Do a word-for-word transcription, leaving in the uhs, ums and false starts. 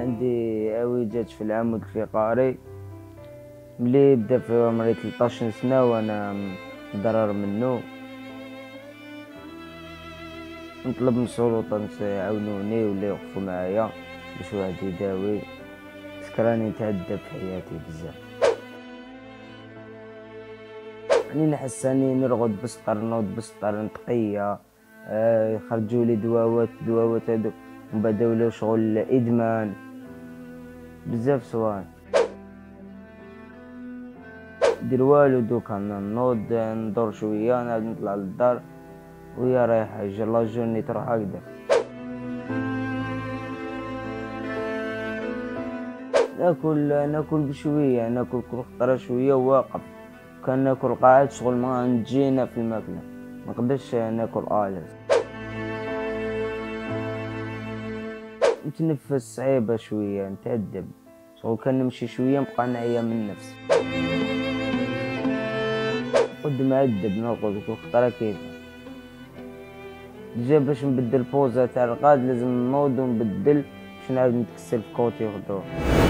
عندي عوجات في العمود الفقري ملي بدا في عمري ثلاثة عشر سنه وانا متضرر منه. نطلب من السلطات يعاونوني ولا يوقفوا معايا باش واحد يداوي، باسكو راني نتعدى في حياتي بزاف. راني نحس راني نرقد بسطر، نوض بسطر، نتقيا، آه يخرجوا لي دواوات دواوات هادو وبداو لي شغل ادمان بزاف صوان ندير والو. دوكا نوض ندور شويه نعاود نطلع للدار ويا رايحه لا جورني تروح هكدا. ناكل ناكل بشويه، ناكل كل خطره شويه واقف. كان ناكل قاعد شغل ما نجينا في الماكله، ما نقدرش ناكل آلس. نتنفس صعيبه شويه، نتعذب شغل. كان نمشي شويه نبقى نعيا من نفسي، قد معذب نرقد كل خطره كيف ديجا. باش نبدل بوزة تاع الرقاد لازم نوض ونبدل باش نعاود نتكسل في كوتي غدوة.